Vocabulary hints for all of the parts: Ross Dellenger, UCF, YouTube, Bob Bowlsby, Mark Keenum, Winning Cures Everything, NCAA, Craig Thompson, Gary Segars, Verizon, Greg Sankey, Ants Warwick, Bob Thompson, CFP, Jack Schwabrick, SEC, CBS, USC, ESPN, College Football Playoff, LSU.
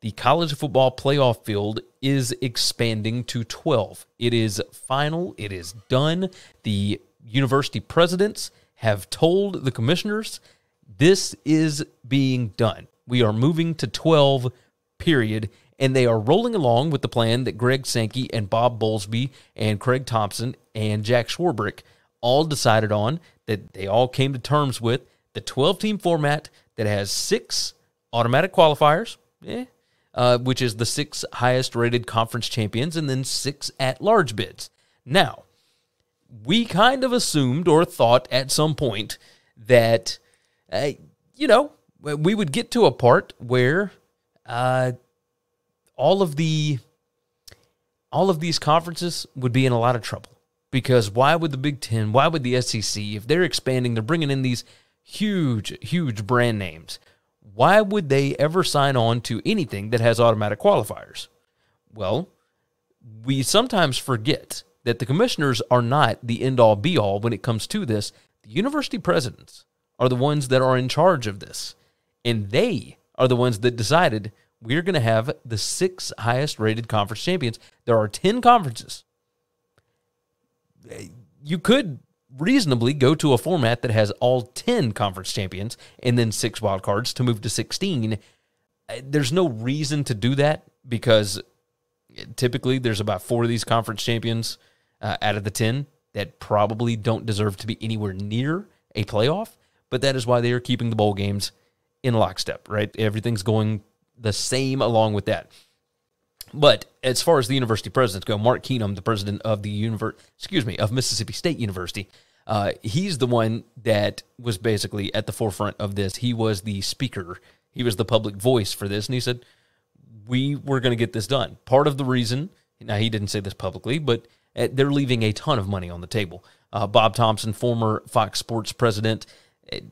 The college football playoff field is expanding to 12. It is final. It is done. The university presidents have told the commissioners this is being done. We are moving to 12, period. And they are rolling along with the plan that Greg Sankey and Bob Bowlsby and Craig Thompson and Jack Schwabrick all decided on, that they all came to terms with, the 12-team format that has 6 automatic qualifiers, which is the 6 highest-rated conference champions, and then 6 at-large bids. Now, we kind of assumed or thought at some point that, you know, we would get to a part where all of these conferences would be in a lot of trouble, because why would the Big Ten, why would the SEC, if they're expanding, they're bringing in these huge, huge brand names, why would they ever sign on to anything that has automatic qualifiers? Well, we sometimes forget that the commissioners are not the end-all be-all when it comes to this. The university presidents are the ones that are in charge of this, and they are the ones that decided we're going to have the 6 highest-rated conference champions. There are 10 conferences. You could reasonably go to a format that has all 10 conference champions and then 6 wild cards to move to 16. There's no reason to do that, because typically there's about 4 of these conference champions out of the 10 that probably don't deserve to be anywhere near a playoff, but that is why they are keeping the bowl games in lockstep, right? Everything's going the same along with that. But as far as the university presidents go, Mark Keenum, the president of the of Mississippi State University, he's the one that was basically at the forefront of this. He was the speaker. He was the public voice for this, and he said, we were going to get this done. Part of the reason, now he didn't say this publicly, but they're leaving a ton of money on the table. Bob Thompson, former Fox Sports president,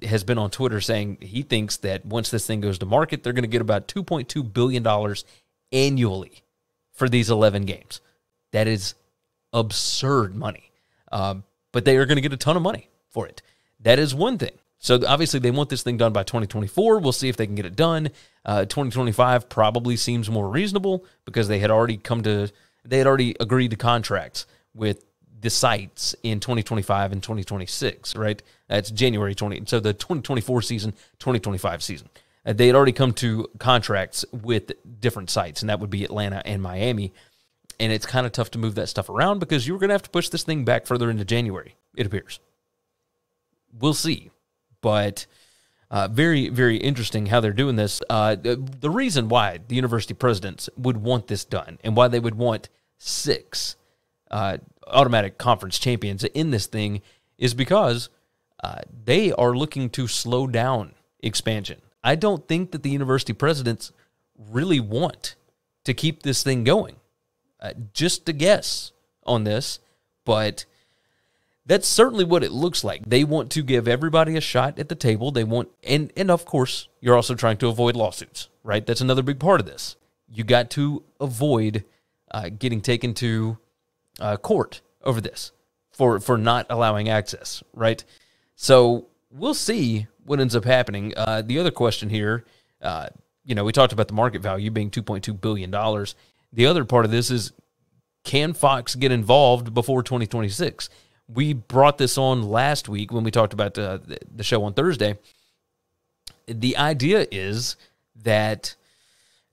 has been on Twitter saying he thinks that once this thing goes to market, they're going to get about $2.2 billion annually for these 11 games. That is absurd money. But they are going to get a ton of money for it. That is one thing. So obviously they want this thing done by 2024. We'll see if they can get it done. 2025 probably seems more reasonable, because they had already agreed to contracts with the sites in 2025 and 2026, right? That's January 20. So the 2024 season, 2025 season. They had already come to contracts with different sites, and that would be Atlanta and Miami. And it's kind of tough to move that stuff around, because you were going to have to push this thing back further into January, it appears. We'll see. But very, very interesting how they're doing this. The reason why the university presidents would want this done, and why they would want 6 automatic conference champions in this thing, is because they are looking to slow down expansion. I don't think that the university presidents really want to keep this thing going. Just a guess on this, but that's certainly what it looks like. They want to give everybody a shot at the table. They want, and of course, you're also trying to avoid lawsuits, right? That's another big part of this. You got to avoid getting taken to court over this for not allowing access, right? So we'll see what ends up happening. The other question here, you know, we talked about the market value being $2.2 billion. The other part of this is, can Fox get involved before 2026? We brought this on last week when we talked about the show on Thursday. The idea is that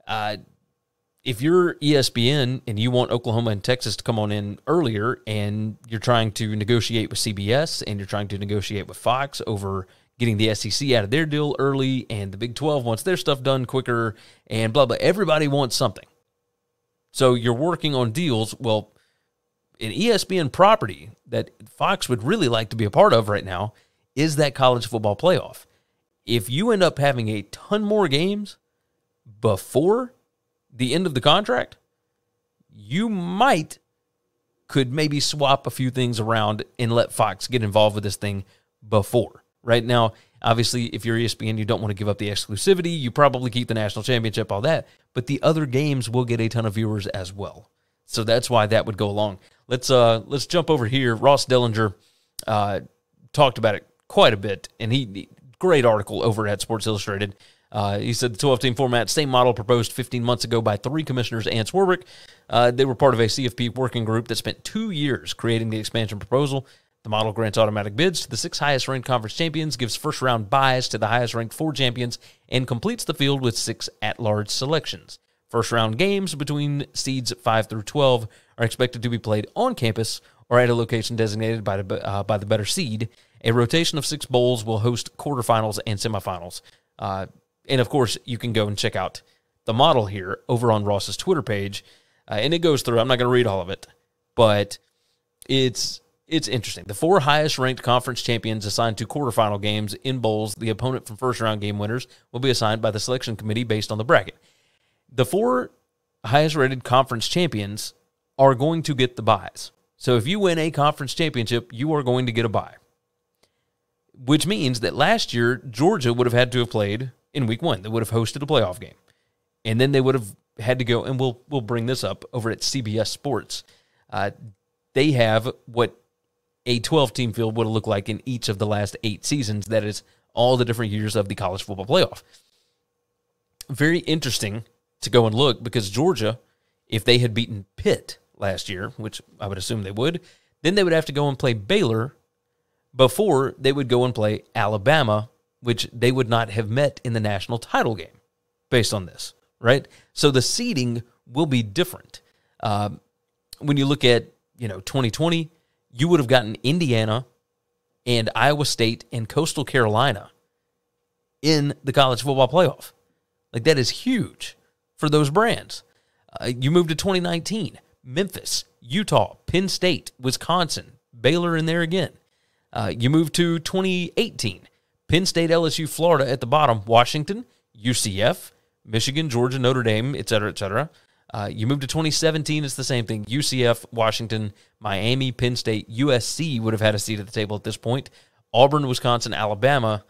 if you're ESPN and you want Oklahoma and Texas to come on in earlier, and you're trying to negotiate with CBS and you're trying to negotiate with Fox over getting the SEC out of their deal early, and the Big 12 wants their stuff done quicker, and blah, blah. Everybody wants something. So you're working on deals. Well, an ESPN property that Fox would really like to be a part of right now is that college football playoff. If you end up having a ton more games before the end of the contract, you could maybe swap a few things around and let Fox get involved with this thing before. Right now, obviously, if you're ESPN, you don't want to give up the exclusivity. You probably keep the national championship, all that. But the other games will get a ton of viewers as well. So that's why that would go along. Let's jump over here. Ross Dellenger talked about it quite a bit, and he great article over at Sports Illustrated. He said the 12-team format, same model proposed 15 months ago by 3 commissioners, Ants Warwick. They were part of a CFP working group that spent 2 years creating the expansion proposal. The model grants automatic bids to the 6 highest-ranked conference champions, gives first-round buys to the highest-ranked 4 champions, and completes the field with 6 at-large selections. First-round games between seeds 5 through 12 are expected to be played on campus or at a location designated by the better seed. A rotation of 6 bowls will host quarterfinals and semifinals. And, of course, you can go and check out the model here over on Ross's Twitter page. And it goes through. I'm not going to read all of it, but it's interesting. The 4 highest-ranked conference champions assigned to quarterfinal games in bowls, the opponent from first-round game winners, will be assigned by the selection committee based on the bracket. The 4 highest-rated conference champions are going to get the buys. So if you win a conference championship, you are going to get a bye, which means that last year, Georgia would have had to have played in week 1. They would have hosted a playoff game. And then they would have had to go, and we'll bring this up over at CBS Sports. They have what a 12-team field would have looked like in each of the last 8 seasons. That is all the different years of the college football playoff. Very interesting to go and look, because Georgia, if they had beaten Pitt last year, which I would assume they would, then they would have to go and play Baylor before they would go and play Alabama, which they would not have met in the national title game based on this, right? So the seeding will be different. When you look at, 2020, you would have gotten Indiana and Iowa State and Coastal Carolina in the college football playoff. Like, that is huge for those brands. You moved to 2019, Memphis, Utah, Penn State, Wisconsin, Baylor in there again. You moved to 2018, Penn State, LSU, Florida at the bottom, Washington, UCF, Michigan, Georgia, Notre Dame, et cetera, et cetera. You move to 2017, it's the same thing. UCF, Washington, Miami, Penn State, USC would have had a seat at the table at this point. Auburn, Wisconsin, Alabama.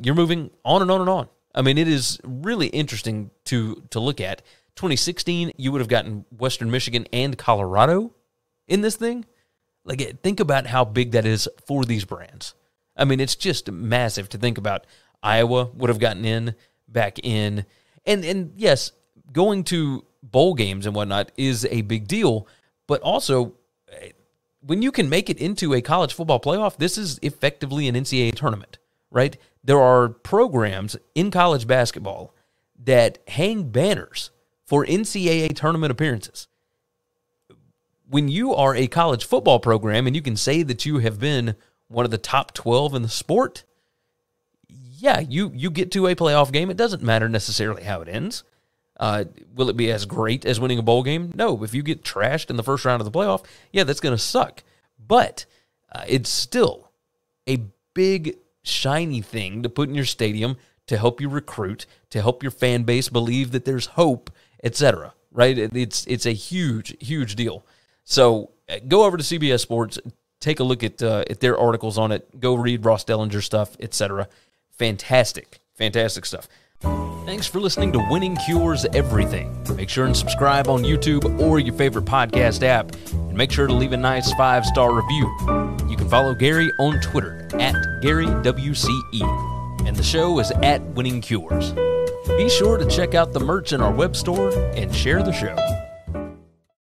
You're moving on and on and on. I mean, it is really interesting to look at. 2016, you would have gotten Western Michigan and Colorado in this thing. Like, think about how big that is for these brands. I mean, it's just massive to think about. Iowa would have gotten in back in. And yes, going to bowl games and whatnot is a big deal, but also when you can make it into a college football playoff, this is effectively an NCAA tournament, right? There are programs in college basketball that hang banners for NCAA tournament appearances. When you are a college football program and you can say that you have been one of the top 12 in the sport, yeah, you get to a playoff game. It doesn't matter necessarily how it ends. Will it be as great as winning a bowl game? No. If you get trashed in the first round of the playoff, yeah, that's going to suck. But it's still a big, shiny thing to put in your stadium to help you recruit, to help your fan base believe that there's hope, etc. Right? It's a huge, huge deal. So go over to CBS Sports, take a look at their articles on it. Go read Ross Dellenger stuff, etc. Fantastic, fantastic stuff. Thanks for listening to Winning Cures Everything. Make sure and subscribe on YouTube or your favorite podcast app, and make sure to leave a nice 5-star review. You can follow Gary on Twitter at GaryWCE, and the show is at Winning Cures. Be sure to check out the merch in our web store and share the show.